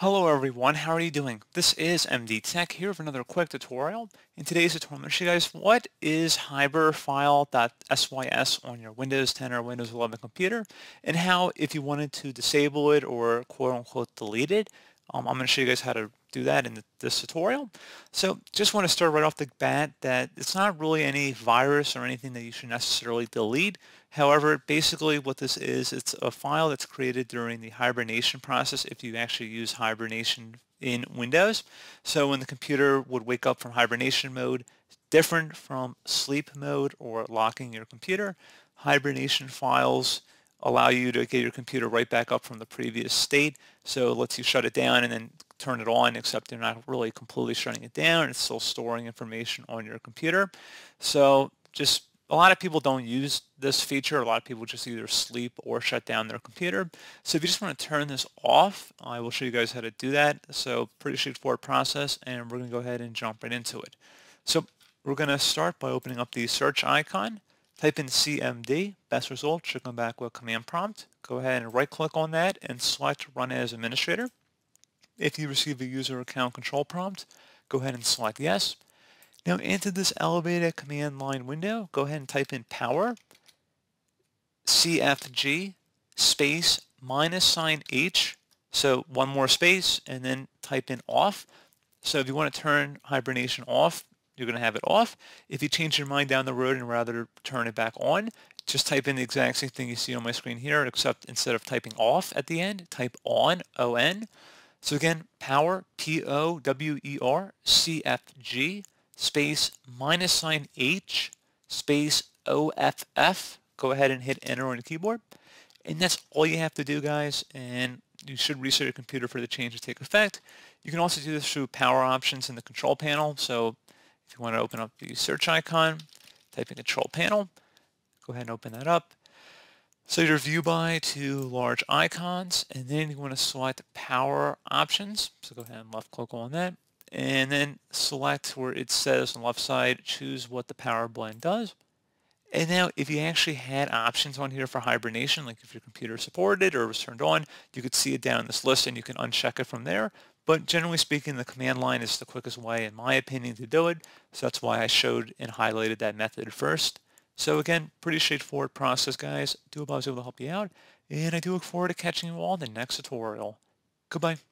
Hello everyone, how are you doing? This is MD Tech here for another quick tutorial. In today's tutorial, I'm going to show you guys what is hiberfil.sys on your Windows 10 or Windows 11 computer, and how if you wanted to disable it or quote-unquote delete it, I'm going to show you guys how to do that in this tutorial. So just want to start right off the bat that it's not really any virus or anything that you should necessarily delete. However, basically what this is, it's a file that's created during the hibernation process if you actually use hibernation in Windows. So when the computer would wake up from hibernation mode, different from sleep mode or locking your computer, hibernation files allow you to get your computer right back up from the previous state. So it lets you shut it down and then turn it on, except you're not really completely shutting it down. It's still storing information on your computer. So just a lot of people don't use this feature. A lot of people just either sleep or shut down their computer. So if you just want to turn this off, I will show you guys how to do that. So pretty straightforward process, and we're going to go ahead and jump right into it. So we're going to start by opening up the search icon. Type in CMD, best result should come back with command prompt. Go ahead and right click on that and select run as administrator. If you receive a user account control prompt, go ahead and select yes. Now into this elevated command line window, go ahead and type in power CFG space -H, so one more space, and then type in off. So if you want to turn hibernation off, you're going to have it off. If you change your mind down the road and rather turn it back on, just type in the exact same thing you see on my screen here, except instead of typing off at the end, type on, O-N. So again, power, P-O-W-E-R, C-F-G, space -H, space O-F-F. Go ahead and hit enter on the keyboard. And that's all you have to do, guys. And you should reset your computer for the change to take effect. You can also do this through power options in the control panel. So if you want to open up the search icon, type in control panel, go ahead and open that up. So your view by to large icons, and then you want to select power options. So go ahead and left click on that, and then select where it says on the left side, choose what the power blend does. And now if you actually had options on here for hibernation, like if your computer supported it or was turned on, you could see it down in this list and you can uncheck it from there. But generally speaking, the command line is the quickest way, in my opinion, to do it. So that's why I showed and highlighted that method first. So again, pretty straightforward process, guys. I do hope I was able to help you out. And I do look forward to catching you all in the next tutorial. Goodbye.